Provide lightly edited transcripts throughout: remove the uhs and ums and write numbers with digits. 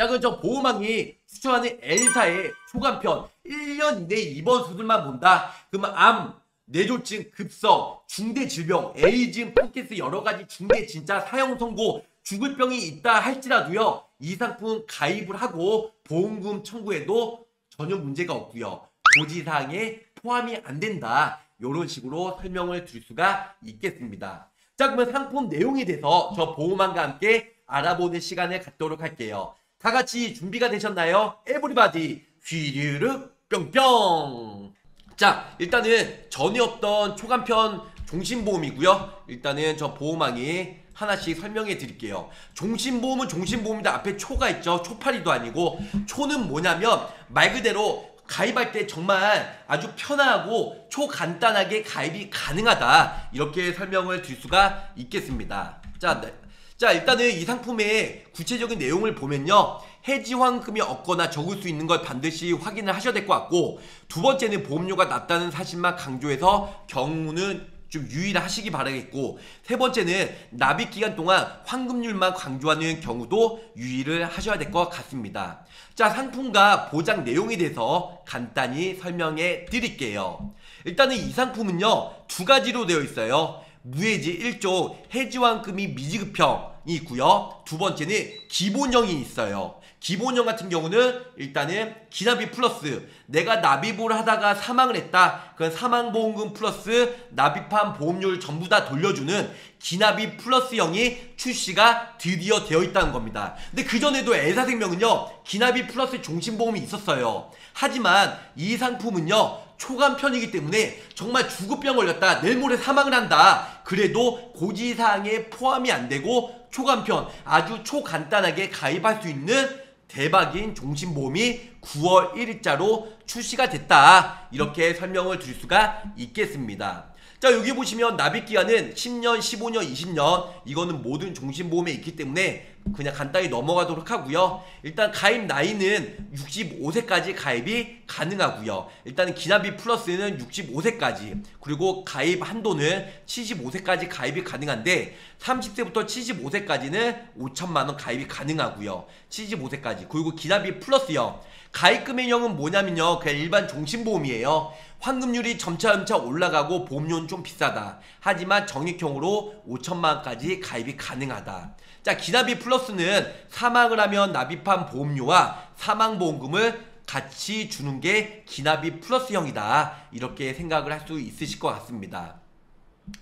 작은적 보호망이 추천하는 엘사의 초간편 1년 이내 입원 수술만 본다. 그러면 암, 뇌졸중, 급성, 중대 질병, 에이징, 폰케스 여러가지 중대 진짜 사형 선고, 죽을 병이 있다 할지라도요, 이 상품 가입을 하고 보험금 청구해도 전혀 문제가 없고요, 고지사항에 포함이 안 된다. 요런 식으로 설명을 드릴 수가 있겠습니다. 자, 그러면 상품 내용에 대해서 저 보호망과 함께 알아보는 시간을 갖도록 할게요. 다 같이 준비가 되셨나요? 에브리바디 휘르륵 뿅뿅. 자, 일단은 전에 없던 초간편 종신보험이고요, 일단은 저 보호망이 하나씩 설명해 드릴게요. 종신보험은 종신보험이다. 앞에 초가 있죠. 초파리도 아니고, 초는 뭐냐면 말 그대로 가입할 때 정말 아주 편하고 초간단하게 가입이 가능하다, 이렇게 설명을 드릴 수가 있겠습니다. 자, 네. 자, 일단은 이 상품의 구체적인 내용을 보면요, 해지 환급이 없거나 적을 수 있는 걸 반드시 확인을 하셔야 될 것 같고, 두 번째는 보험료가 낮다는 사실만 강조해서 경우는 좀 유의를 하시기 바라겠고, 세 번째는 납입 기간 동안 환급률만 강조하는 경우도 유의를 하셔야 될 것 같습니다. 자, 상품과 보장 내용에 대해서 간단히 설명해 드릴게요. 일단은 이 상품은요, 두 가지로 되어 있어요. 무해지 1종 해지환급이 미지급형이 있고요, 두 번째는 기본형이 있어요. 기본형 같은 경우는 일단은 기납입 플러스 내가 납입을 하다가 사망을 했다. 그건 사망보험금 플러스 납입한 보험료를 전부 다 돌려주는 기납입 플러스형이 출시가 드디어 되어 있다는 겁니다. 근데 그전에도 엘사생명은요, 기납입 플러스 종신보험이 있었어요. 하지만 이 상품은요, 초간편이기 때문에 정말 죽을병 걸렸다, 내일 모레 사망을 한다, 그래도 고지사항에 포함이 안 되고 초간편 아주 초간단하게 가입할 수 있는 대박인 종신보험이 9월 1일자로 출시가 됐다, 이렇게 설명을 드릴 수가 있겠습니다. 자, 여기 보시면 납입기간은 10년, 15년, 20년, 이거는 모든 종신보험에 있기 때문에 그냥 간단히 넘어가도록 하고요. 일단 가입 나이는 65세까지 가입이 가능하고요, 일단 기납입 플러스는 65세까지, 그리고 가입 한도는 75세까지 가입이 가능한데 30세부터 75세까지는 5천만원 가입이 가능하고요, 75세까지. 그리고 기납입 플러스요, 가입금액형은 뭐냐면요, 그냥 일반 종신보험이에요. 환급률이 점차점차 올라가고 보험료는 좀 비싸다. 하지만 적립형으로 5천만원까지 가입이 가능하다. 자, 기납입 플러스는 사망을 하면 납입한 보험료와 사망보험금을 같이 주는 게 기납입 플러스형이다, 이렇게 생각을 할 수 있으실 것 같습니다.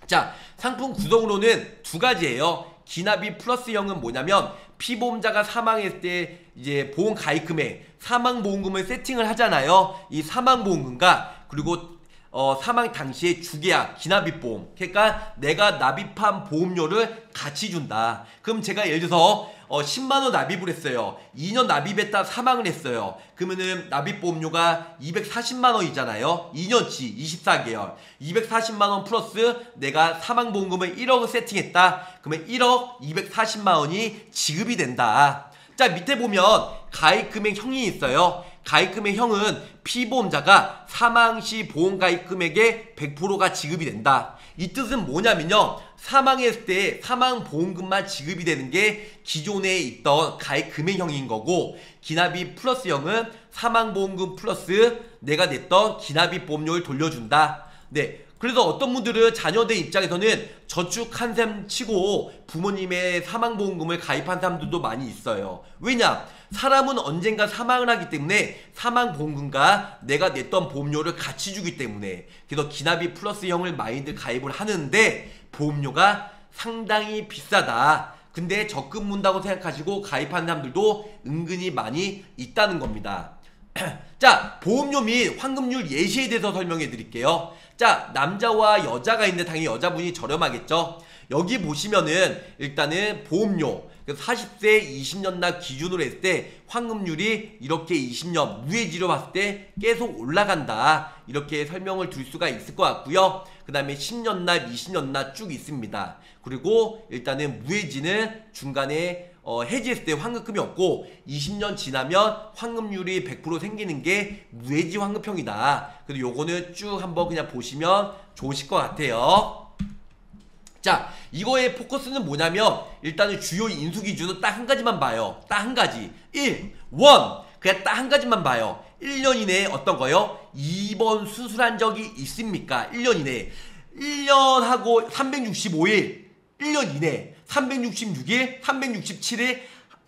자, 상품 구성으로는 두 가지예요. 기납입 플러스형은 뭐냐면 피보험자가 사망했을 때 이제 보험 가입금에 사망보험금을 세팅을 하잖아요. 이 사망보험금과 그리고 사망 당시에 주계약, 기납입보험, 그러니까 내가 납입한 보험료를 같이 준다. 그럼 제가 예를 들어서 10만원 납입을 했어요. 2년 납입했다 사망을 했어요. 그러면은 납입보험료가 240만원이잖아요 2년치 24개월 240만원 플러스 내가 사망보험금을 1억을 세팅했다. 그러면 1억 240만원이 지급이 된다. 자, 밑에 보면 가입금액형이 있어요. 가입금액형은 피보험자가 사망시 보험가입금액의 100%가 지급이 된다. 이 뜻은 뭐냐면요, 사망했을 때 사망보험금만 지급이 되는 게 기존에 있던 가입금액형인 거고, 기납입 플러스형은 사망보험금 플러스 내가 냈던 기납입 보험료를 돌려준다. 네, 그래서 어떤 분들은 자녀들 입장에서는 저축한 셈 치고 부모님의 사망보험금을 가입한 사람들도 많이 있어요. 왜냐? 사람은 언젠가 사망을 하기 때문에 사망보험금과 내가 냈던 보험료를 같이 주기 때문에, 그래서 기납입 플러스형을 많이들 가입을 하는데 보험료가 상당히 비싸다. 근데 적금 문다고 생각하시고 가입한 사람들도 은근히 많이 있다는 겁니다. 자, 보험료 및 환급률 예시에 대해서 설명해 드릴게요. 자, 남자와 여자가 있는데 당연히 여자분이 저렴하겠죠. 여기 보시면은 일단은 보험료 40세 20년 납 기준으로 했을 때 환급률이 이렇게 20년 무해지로 봤을 때 계속 올라간다, 이렇게 설명을 드릴 수가 있을 것 같고요. 그 다음에 10년 납 20년 납 쭉 있습니다. 그리고 일단은 무해지는 중간에 해지했을 때 환급금이 없고 20년 지나면 환급률이 100% 생기는 게 무해지 환급형이다. 그래서 요거는 쭉 한번 그냥 보시면 좋으실 것 같아요. 자, 이거의 포커스는 뭐냐면 일단은 주요 인수 기준은 딱 한 가지만 봐요. 딱 한 가지. 1원 그냥 딱 한 가지만 봐요. 1년 이내에 어떤 거요? 2번 수술한 적이 있습니까? 1년 이내에 1년하고 365일 1년 이내 366일 367일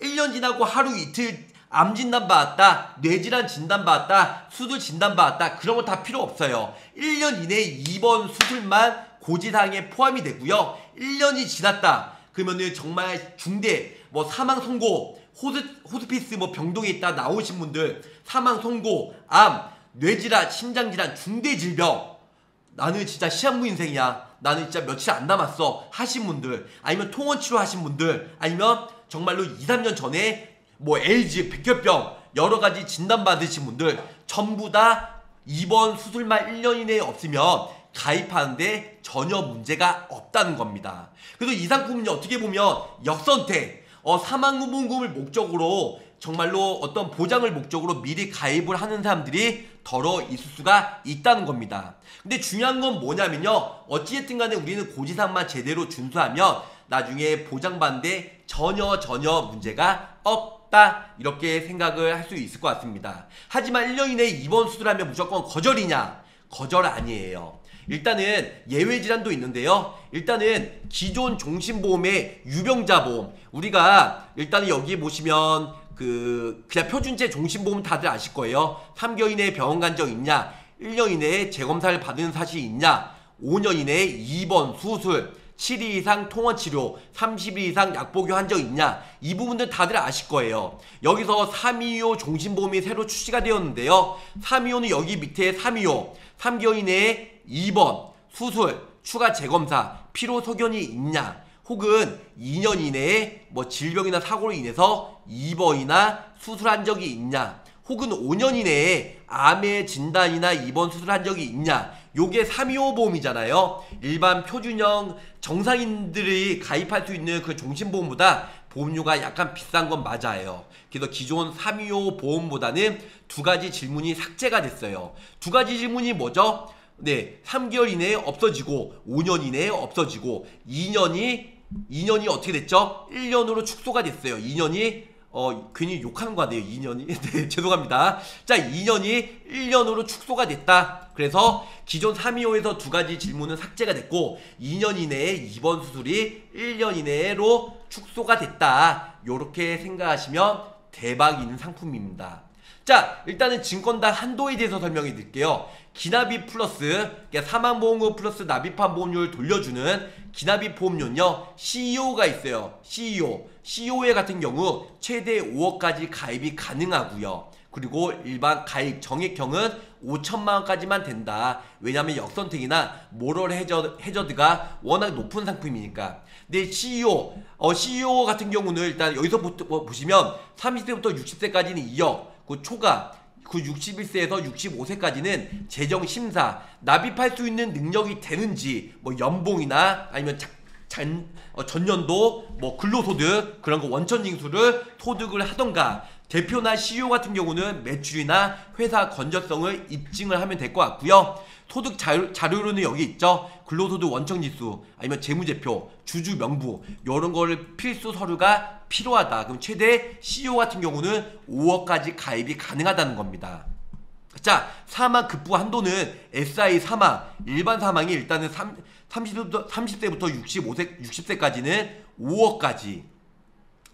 1년 지나고 하루 이틀 암 진단 받았다, 뇌질환 진단 받았다, 수술 진단 받았다, 그런 거 다 필요 없어요. 1년 이내에 2번 수술만 고지사항에 포함이 되고요. 1년이 지났다 그러면은 정말 중대 뭐 사망 선고, 호스피스 뭐 병동에 있다 나오신 분들, 사망 선고, 암, 뇌질환, 심장질환, 중대 질병, 나는 진짜 시한부 인생이야, 나는 진짜 며칠 안 남았어 하신 분들, 아니면 통원치료 하신 분들, 아니면 정말로 2, 3년 전에 뭐 LG, 백혈병 여러가지 진단받으신 분들 전부 다 2번 수술만 1년 이내에 없으면 가입하는데 전혀 문제가 없다는 겁니다. 그래서 이 상품은 어떻게 보면 역선택, 사망보험금을 목적으로 정말로 어떤 보장을 목적으로 미리 가입을 하는 사람들이 더러 있을 수가 있다는 겁니다. 근데 중요한 건 뭐냐면요, 어찌됐든 간에 우리는 고지사항만 제대로 준수하면 나중에 보장받는데 전혀 문제가 없다, 이렇게 생각을 할 수 있을 것 같습니다. 하지만 1년 이내에 입원 수술하면 무조건 거절이냐? 거절 아니에요. 일단은 예외 질환도 있는데요. 일단은 기존 종신보험의 유병자 보험, 우리가 일단은 여기 보시면 그냥 표준제 종신보험 다들 아실 거예요. 3개월 이내에 병원 간 적 있냐? 1년 이내에 재검사를 받은 사실이 있냐? 5년 이내에 2번 수술, 7일 이상 통원치료, 30일 이상 약복용 한 적 있냐? 이 부분들 다들 아실 거예요. 여기서 325 종신보험이 새로 출시가 되었는데요. 325는 여기 밑에 325, 3개월 이내에 2번 수술, 추가 재검사, 피로소견이 있냐, 혹은 2년 이내에 뭐 질병이나 사고로 인해서 입원이나 수술한 적이 있냐, 혹은 5년 이내에 암의 진단이나 입원 수술한 적이 있냐, 요게 325 보험이잖아요. 일반 표준형 정상인들이 가입할 수 있는 그 종신보험보다 보험료가 약간 비싼 건 맞아요. 그래서 기존 325 보험보다는 두 가지 질문이 삭제가 됐어요. 두 가지 질문이 뭐죠? 네, 3개월 이내에 없어지고 5년 이내에 없어지고 2년이 어떻게 됐죠? 1년으로 축소가 됐어요. 2년이 괜히 욕하는 거 같네요. 2년이 네, 죄송합니다. 자, 2년이 1년으로 축소가 됐다. 그래서 기존 325에서 두 가지 질문은 삭제가 됐고 2년 이내에 입원 수술이 1년 이내로 축소가 됐다, 요렇게 생각하시면 대박 있는 상품입니다. 자, 일단은 증권당 한도에 대해서 설명해 드릴게요. 기납입 플러스, 그러니까 사망보험금 플러스 납입한 보험료를 돌려주는 기납입 보험료는요, CEO가 있어요. CEO의 같은 경우 최대 5억까지 가입이 가능하고요. 그리고 일반 가입 정액형은 5천만원까지만 된다. 왜냐하면 역선택이나 모럴 해저드가 워낙 높은 상품이니까. 근데 CEO 같은 경우는 일단 여기서 보시면 30세부터 60세까지는 2억, 그 초과, 그 61세에서 65세까지는 재정심사, 납입할 수 있는 능력이 되는지, 뭐 연봉이나 아니면 전년도 뭐 근로소득 그런 거 원천징수를 소득을 하던가, 대표나 CEO 같은 경우는 매출이나 회사 건전성을 입증을 하면 될 것 같고요. 소득 자료로는 여기 있죠. 근로소득 원천징수 아니면 재무제표, 주주명부 이런 거를 필수 서류가 필요하다. 그럼 최대 CEO 같은 경우는 5억까지 가입이 가능하다는 겁니다. 자, 사망 급부 한도는 SI 사망, 일반 사망이 일단은 30세부터 60세까지는 5억까지.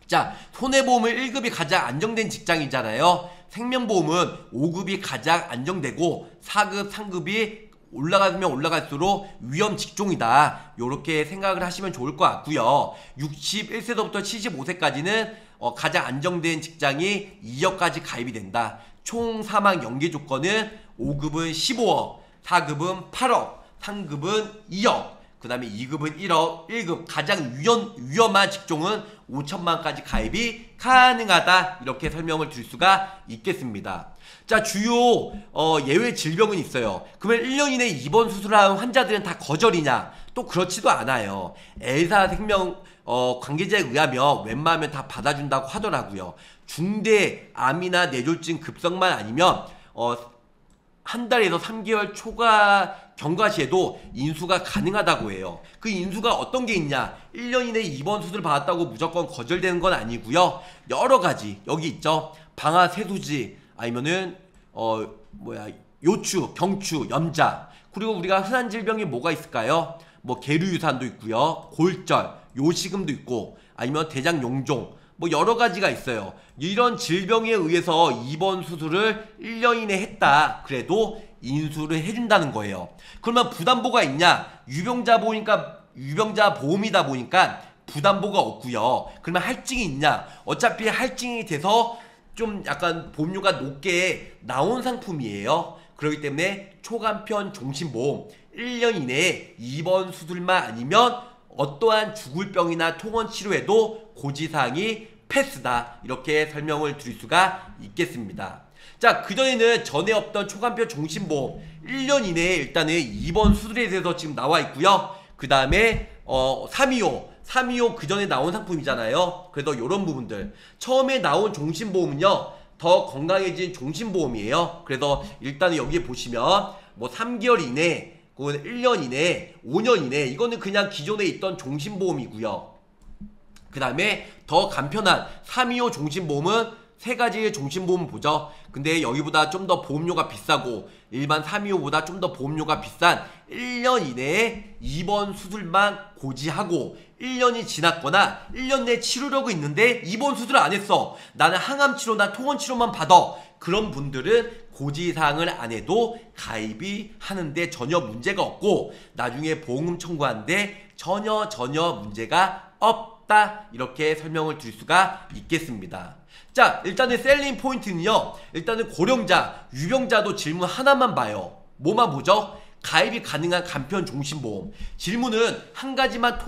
자, 손해보험을 1급이 가장 안정된 직장이잖아요. 생명보험은 5급이 가장 안정되고 4급, 3급이 올라가면 올라갈수록 위험 직종이다, 요렇게 생각을 하시면 좋을 것 같고요. 61세부터 75세까지는 가장 안정된 직장이 2억까지 가입이 된다. 총 사망 연계 조건은 5급은 15억, 4급은 8억, 3급은 2억, 그 다음에 2급은 1억, 1급 가장 위험한 직종은 5천만까지 가입이 가능하다, 이렇게 설명을 드릴 수가 있겠습니다. 자, 주요 예외 질병은 있어요. 그러면 1년 이내에 입원 수술한 환자들은 다 거절이냐? 또 그렇지도 않아요. 엘사 생명 관계자에 의하면 웬만하면 다 받아준다고 하더라고요. 중대 암이나 뇌졸중 급성만 아니면 한 달에서 3개월 초과 경과시에도 인수가 가능하다고 해요. 그 인수가 어떤 게 있냐, 1년 이내 입원 수술 받았다고 무조건 거절되는 건 아니고요. 여러 가지 여기 있죠. 방아 세수지, 아니면은 요추, 경추, 염자. 그리고 우리가 흔한 질병이 뭐가 있을까요? 뭐 계류유산도 있고요, 골절, 요식음도 있고, 아니면 대장 용종, 뭐 여러 가지가 있어요. 이런 질병에 의해서 입원 수술을 1년 이내 했다 그래도 인수를 해준다는 거예요. 그러면 부담보가 있냐? 유병자 보험이다 보니까 부담보가 없고요. 그러면 할증이 있냐? 어차피 할증이 돼서 좀 약간 보험료가 높게 나온 상품이에요. 그렇기 때문에 초간편 종신보험 1년 이내에 입원 수술만 아니면 어떠한 죽을 병이나 통원 치료에도 고지사항이 패스다, 이렇게 설명을 드릴 수가 있겠습니다. 자, 그전에는 전에 없던 초간편 종신보험 1년 이내에 일단은 입원 수술에 대해서 지금 나와 있고요. 그 다음에 325 그전에 나온 상품이잖아요. 그래서 이런 부분들, 처음에 나온 종신보험은요 더 건강해진 종신보험이에요. 그래서 일단은 여기 보시면 뭐 3개월 이내에, 그건 1년 이내에, 5년 이내에, 이거는 그냥 기존에 있던 종신보험이고요. 그 다음에 더 간편한 325 종신보험은 세 가지의 종신보험 보죠. 근데 여기보다 좀 더 보험료가 비싸고, 일반 325보다 좀 더 보험료가 비싼 1년 이내에 입원 수술만 고지하고, 1년이 지났거나 1년 내 치료력이 있는데 입원 수술을 안 했어, 나는 항암 치료나 통원 치료만 받아, 그런 분들은 고지사항을 안 해도 가입이 하는데 전혀 문제가 없고, 나중에 보험금 청구하는데 전혀 문제가 없다, 이렇게 설명을 드릴 수가 있겠습니다. 자, 일단은 셀링 포인트는요, 일단은 고령자, 유병자도 질문 하나만 봐요. 뭐만 보죠? 가입이 가능한 간편 종신보험. 질문은 한 가지만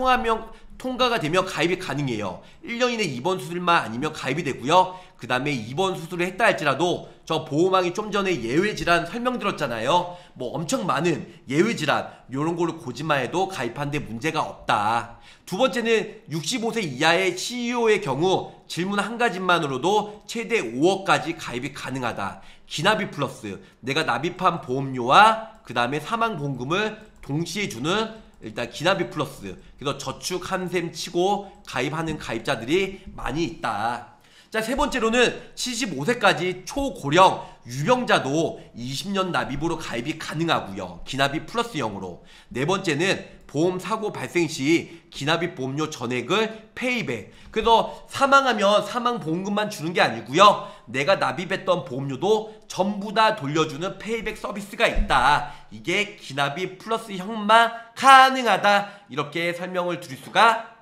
통과가 되면 가입이 가능해요. 1년 이내 입원 수술만 아니면 가입이 되고요. 그 다음에 입원 수술을 했다 할지라도, 저 보호망이 좀 전에 예외질환 설명드렸잖아요. 뭐 엄청 많은 예외질환, 요런 거를 고지만 해도 가입하는데 문제가 없다. 두 번째는 65세 이하의 CEO의 경우 질문 한 가지만으로도 최대 5억까지 가입이 가능하다. 기납이 플러스 내가 납입한 보험료와 그 다음에 사망보험금을 동시에 주는 일단 기납이 플러스, 그래서 저축 한 셈 치고 가입하는 가입자들이 많이 있다. 자, 세 번째로는 75세까지 초고령 유병자도 20년 납입으로 가입이 가능하고요. 기납이 플러스 0으로. 네 번째는 보험 사고 발생 시 기납입 보험료 전액을 페이백. 그래서 사망하면 사망 보험금만 주는 게 아니고요, 내가 납입했던 보험료도 전부 다 돌려주는 페이백 서비스가 있다. 이게 기납입 플러스 형만 가능하다, 이렇게 설명을 드릴 수가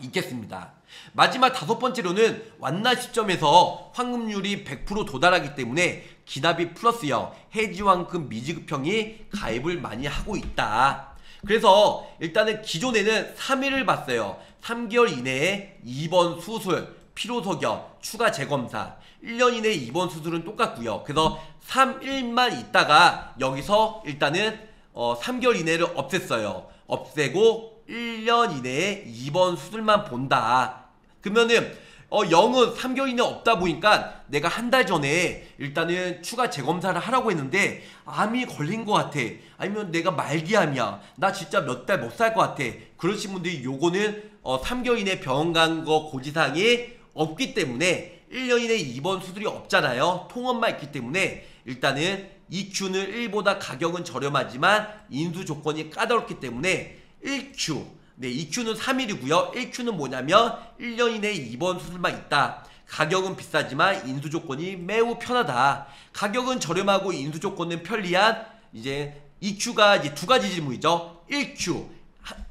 있겠습니다. 마지막 다섯 번째로는 완납 시점에서 환급률이 100% 도달하기 때문에 기납이 플러스 0, 해지환급 미지급형이 가입을 많이 하고 있다. 그래서 일단은 기존에는 3일을 봤어요. 3개월 이내에 입원 수술, 피로소견, 추가 재검사. 1년 이내 입원 수술은 똑같고요. 그래서 3일만 있다가 여기서 일단은 3개월 이내를 없앴어요. 없애고 1년 이내에 입원 수술만 본다. 그러면은 0은 3개월 이내 없다 보니까 내가 한 달 전에 일단은 추가 재검사를 하라고 했는데 암이 걸린 것 같아, 아니면 내가 말기암이야, 나 진짜 몇 달 못 살 것 같아, 그러신 분들이 요거는 3개월 이내 병원 간 거 고지사항이 없기 때문에 1년 이내 입원 수술이 없잖아요. 통원만 있기 때문에 일단은 EQ는 1보다 가격은 저렴하지만 인수 조건이 까다롭기 때문에 1Q, 네, 2Q는 3일이고요. 1Q는 뭐냐면 1년 이내에 입원 수술만 있다. 가격은 비싸지만 인수 조건이 매우 편하다. 가격은 저렴하고 인수 조건은 편리한 이제 2Q가 이제 두 가지 질문이죠. 1Q,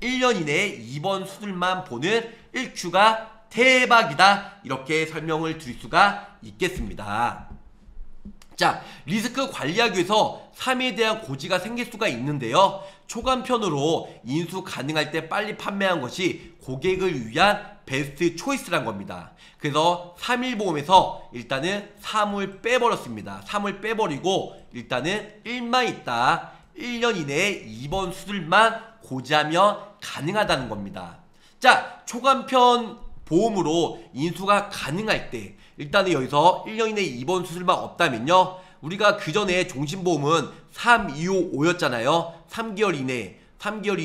1년 이내에 입원 수술만 보는 1Q가 대박이다, 이렇게 설명을 드릴 수가 있겠습니다. 자, 리스크 관리하기 위해서 3에 대한 고지가 생길 수가 있는데요, 초간편으로 인수 가능할 때 빨리 판매한 것이 고객을 위한 베스트 초이스란 겁니다. 그래서 3일 보험에서 일단은 3을 빼버렸습니다. 3을 빼버리고 일단은 1만 있다, 1년 이내에 입원 수술만 고지하면 가능하다는 겁니다. 자, 초간편 보험으로 인수가 가능할 때 일단은 여기서 1년 이내 입원 수술만 없다면요, 우리가 그전에 종신보험은 3, 2, 5였잖아요. 3개월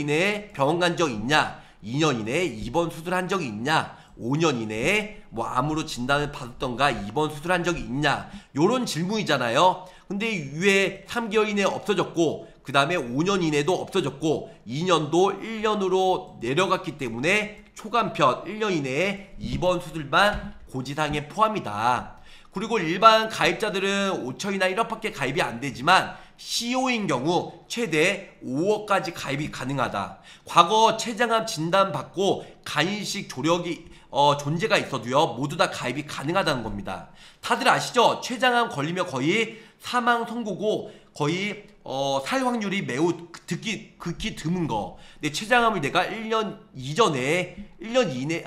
이내에 병원 간 적 있냐, 2년 이내에 입원 수술한 적이 있냐, 5년 이내에 뭐 암으로 진단을 받았던가 입원 수술한 적이 있냐, 요런 질문이잖아요. 근데 위에 3개월 이내에 없어졌고, 그 다음에 5년 이내도 없어졌고, 2년도 1년으로 내려갔기 때문에 초간편 1년 이내에 입원 수술만 고지사항에 포함이다. 그리고 일반 가입자들은 5천이나 1억밖에 가입이 안 되지만 CEO인 경우 최대 5억까지 가입이 가능하다. 과거 췌장암 진단받고 간이식 조력이 존재가 있어도요, 모두 다 가입이 가능하다는 겁니다. 다들 아시죠? 췌장암 걸리면 거의 사망 선고고 거의 살 확률이 매우 극히 드문 거. 근데 췌장암을 내가 1년 이전에 1년 이내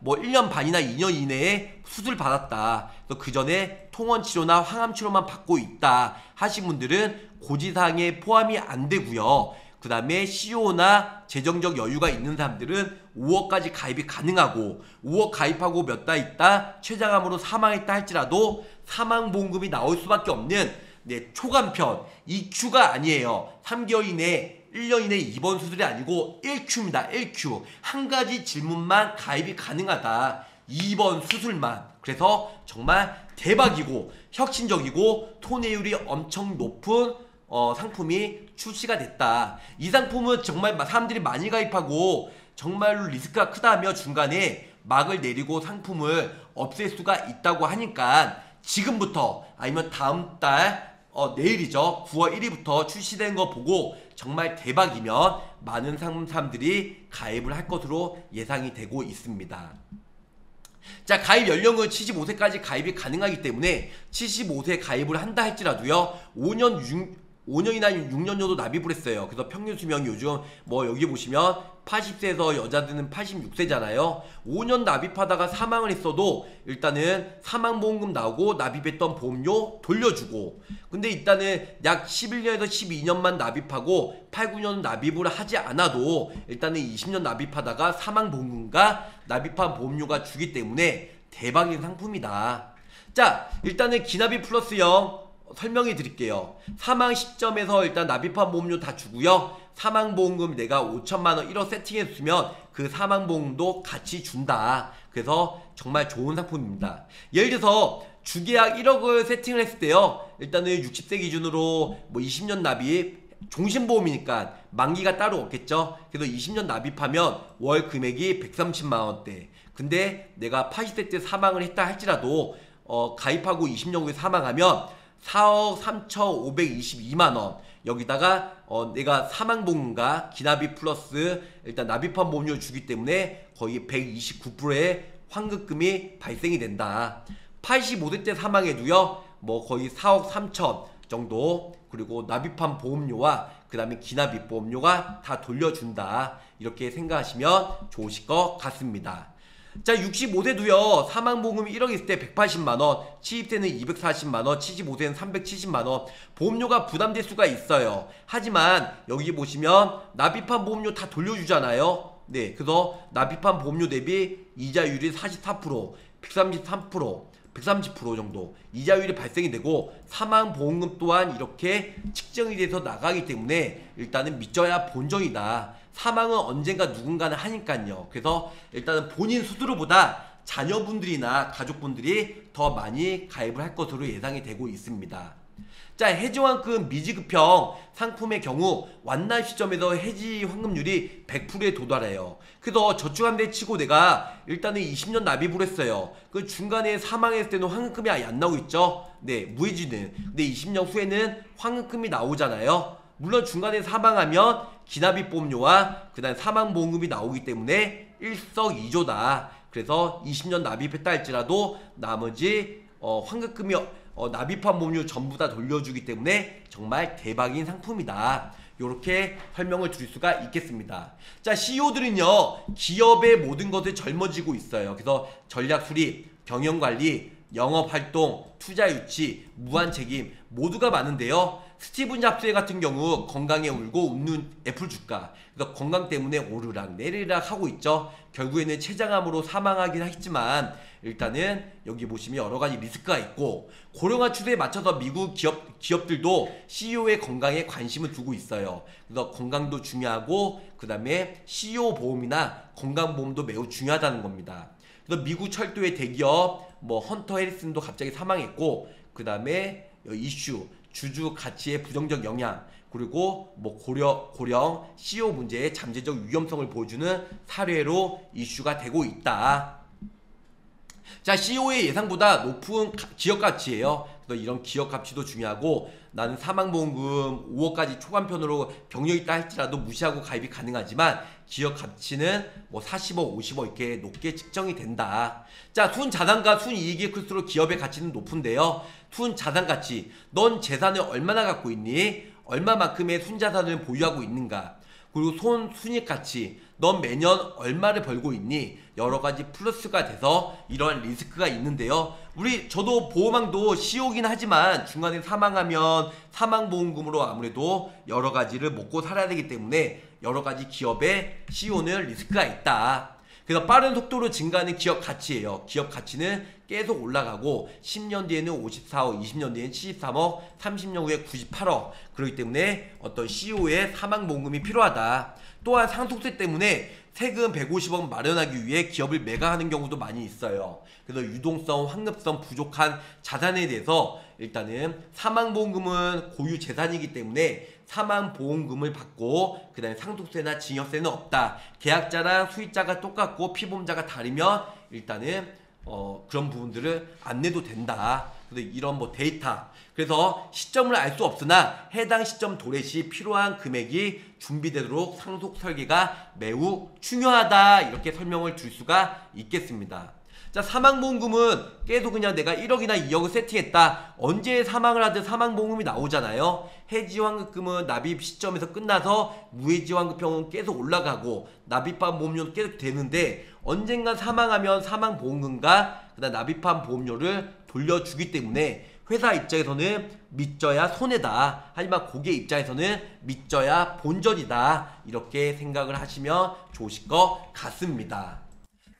뭐 1년 반이나 2년 이내에 수술 받았다. 그래서 그 전에 통원 치료나 항암 치료만 받고 있다 하신 분들은 고지사항에 포함이 안 되고요. 그 다음에 CEO나 재정적 여유가 있는 사람들은 5억까지 가입이 가능하고, 5억 가입하고 몇 달 있다 췌장암으로 사망했다 할지라도 사망보험금이 나올 수밖에 없는, 네, 초간편 2Q가 아니에요. 3개월 이내 1년 이내 입원 수술이 아니고 1Q입니다. 1Q. 한 가지 질문만 가입이 가능하다. 입원 수술만. 그래서 정말 대박이고 혁신적이고 손해율이 엄청 높은 상품이 출시가 됐다. 이 상품은 정말 사람들이 많이 가입하고 정말로 리스크가 크다며 중간에 막을 내리고 상품을 없앨 수가 있다고 하니까 지금부터 아니면 다음 달 내일이죠. 9월 1일부터 출시된 거 보고 정말 대박이면 많은 사람들이 가입을 할 것으로 예상이 되고 있습니다. 자, 가입 연령은 75세까지 가입이 가능하기 때문에 75세 가입을 한다 할지라도요 5년이나 6년 정도 납입을 했어요. 그래서 평균 수명이 요즘 뭐 여기 보시면 80세에서 여자들은 86세잖아요. 5년 납입하다가 사망을 했어도 일단은 사망보험금 나오고 납입했던 보험료 돌려주고, 근데 일단은 약 11년에서 12년만 납입하고 8, 9년 납입을 하지 않아도 일단은 20년 납입하다가 사망보험금과 납입한 보험료가 주기 때문에 대박인 상품이다. 자, 일단은 기납이 플러스형 설명해 드릴게요. 사망 시점에서 일단 납입한 보험료 다 주고요. 사망보험금 내가 5천만원 1억 세팅했으면 그 사망보험도 같이 준다. 그래서 정말 좋은 상품입니다. 예를 들어서 주계약 1억을 세팅을 했을 때요, 일단은 60세 기준으로 뭐 20년 납입, 종신보험이니까 만기가 따로 없겠죠. 그래서 20년 납입하면 월 금액이 130만원대. 근데 내가 80세 때 사망을 했다 할지라도 가입하고 20년 후에 사망하면 4억 3,522만원, 여기다가 내가 사망보험과 기납이 플러스 일단 납입한 보험료 주기 때문에 거의 129%의 환급금이 발생이 된다. 85세 때 사망해도요 뭐 거의 4억 3천 정도, 그리고 납입한 보험료와 그 다음에 기납입 보험료가 다 돌려준다. 이렇게 생각하시면 좋으실 것 같습니다. 자, 65세도요 사망보험금이 1억 있을 때 180만원, 70세는 240만원, 75세는 370만원 보험료가 부담될 수가 있어요. 하지만 여기 보시면 납입한 보험료 다 돌려주잖아요. 네, 그래서 납입한 보험료 대비 이자율이 44%, 133%, 130% 정도 이자율이 발생이 되고, 사망보험금 또한 이렇게 측정이 돼서 나가기 때문에 일단은 믿져야 본전이다. 사망은 언젠가 누군가는 하니까요. 그래서 일단은 본인 스스로보다 자녀분들이나 가족분들이 더 많이 가입을 할 것으로 예상이 되고 있습니다. 자, 해지환급 미지급형 상품의 경우 완납 시점에서 해지 환급률이 100%에 도달해요. 그래서 저축한대 치고 내가 일단은 20년 납입을 했어요. 그 중간에 사망했을 때는 환급금이 아예 안 나오고 있죠. 네, 무해지는. 근데 20년 후에는 환급금이 나오잖아요. 물론 중간에 사망하면 기납입 보험료와 그다음 사망보험금이 나오기 때문에 일석이조다. 그래서 20년 납입했다 할지라도 나머지 환급금이 납입한 보험료 전부 다 돌려주기 때문에 정말 대박인 상품이다. 요렇게 설명을 드릴 수가 있겠습니다. 자, CEO들은요 기업의 모든 것을 젊어지고 있어요. 그래서 전략 수립, 경영관리, 영업활동, 투자 유치, 무한 책임 모두가 많은데요, 스티븐 잡스 같은 경우 건강에 울고 웃는 애플 주가, 그러니까 건강 때문에 오르락 내리락 하고 있죠. 결국에는 췌장암으로 사망하긴 했지만 일단은 여기 보시면 여러가지 리스크가 있고, 고령화 추세에 맞춰서 미국 기업들도 CEO의 건강에 관심을 두고 있어요. 그래서 건강도 중요하고 그 다음에 CEO 보험이나 건강보험도 매우 중요하다는 겁니다. 그래서 미국 철도의 대기업 뭐 헌터 해리슨도 갑자기 사망했고, 그 다음에 이슈 주주 가치의 부정적 영향, 그리고 뭐 고령 CEO 문제의 잠재적 위험성을 보여주는 사례로 이슈가 되고 있다. 자, CEO의 예상보다 높은 기업 가치예요. 그래서 이런 기업 가치도 중요하고, 나는 사망보험금 5억까지 초과편으로 병력이 있다 할지라도 무시하고 가입이 가능하지만 기업 가치는 뭐 40억, 50억 이렇게 높게 측정이 된다. 자, 순자산과 순이익이 클수록 기업의 가치는 높은데요. 순자산가치, 넌 재산을 얼마나 갖고 있니? 얼마만큼의 순자산을 보유하고 있는가? 그리고 순이익가치, 넌 매년 얼마를 벌고 있니? 여러가지 플러스가 돼서 이런 리스크가 있는데요. 저도 보험왕도 CEO긴 하지만 중간에 사망하면 사망보험금으로 아무래도 여러가지를 먹고 살아야 되기 때문에 여러가지 기업의 CEO는 리스크가 있다. 그래서 빠른 속도로 증가하는 기업 가치예요. 기업 가치는 계속 올라가고 10년 뒤에는 54억, 20년 뒤에는 73억, 30년 후에 98억. 그렇기 때문에 어떤 CEO의 사망보험금이 필요하다. 또한 상속세 때문에 세금 150억 마련하기 위해 기업을 매각하는 경우도 많이 있어요. 그래서 유동성, 환급성 부족한 자산에 대해서 일단은 사망보험금은 고유 재산이기 때문에 사망보험금을 받고, 그 다음에 상속세나 증여세는 없다. 계약자랑 수익자가 똑같고 피보험자가 다르면 일단은 그런 부분들을 안 내도 된다. 그래서 이런 데이터, 그래서 시점을 알 수 없으나 해당 시점 도래 시 필요한 금액이 준비되도록 상속 설계가 매우 중요하다, 이렇게 설명을 줄 수가 있겠습니다. 자, 사망보험금은 계속 그냥 내가 1억이나 2억을 세팅했다. 언제 사망을 하든 사망보험금이 나오잖아요. 해지환급금은 납입 시점에서 끝나서 무해지환급형은 계속 올라가고 납입한 보험료도 계속 되는데, 언젠간 사망하면 사망보험금과 그다음 납입한 보험료를 돌려주기 때문에 회사 입장에서는 믿져야 손해다. 하지만 고객 입장에서는 믿져야 본전이다. 이렇게 생각을 하시면 좋으실 것 같습니다.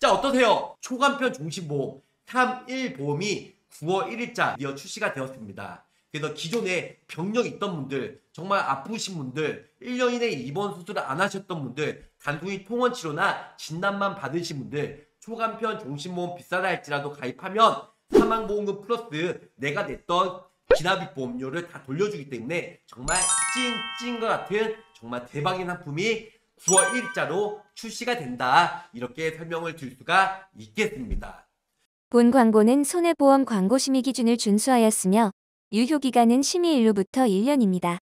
자, 어떠세요? 초간편 종신보험 3.1보험이 9월 1일자 드디어 출시가 되었습니다. 그래서 기존에 병력 있던 분들, 정말 아프신 분들, 1년 이내 입원 수술을 안 하셨던 분들, 단순히 통원치료나 진단만 받으신 분들, 초간편 종신보험 비싸다 할지라도 가입하면 사망보험금 플러스 내가 냈던 기납입 보험료를 다 돌려주기 때문에 정말 찐과 같은 정말 대박인 상품이 9월 1일자로 출시가 된다. 이렇게 설명을 드릴 수가 있겠습니다. 본 광고는 손해보험 광고 심의 기준을 준수하였으며 유효기간은 심의일로부터 1년입니다.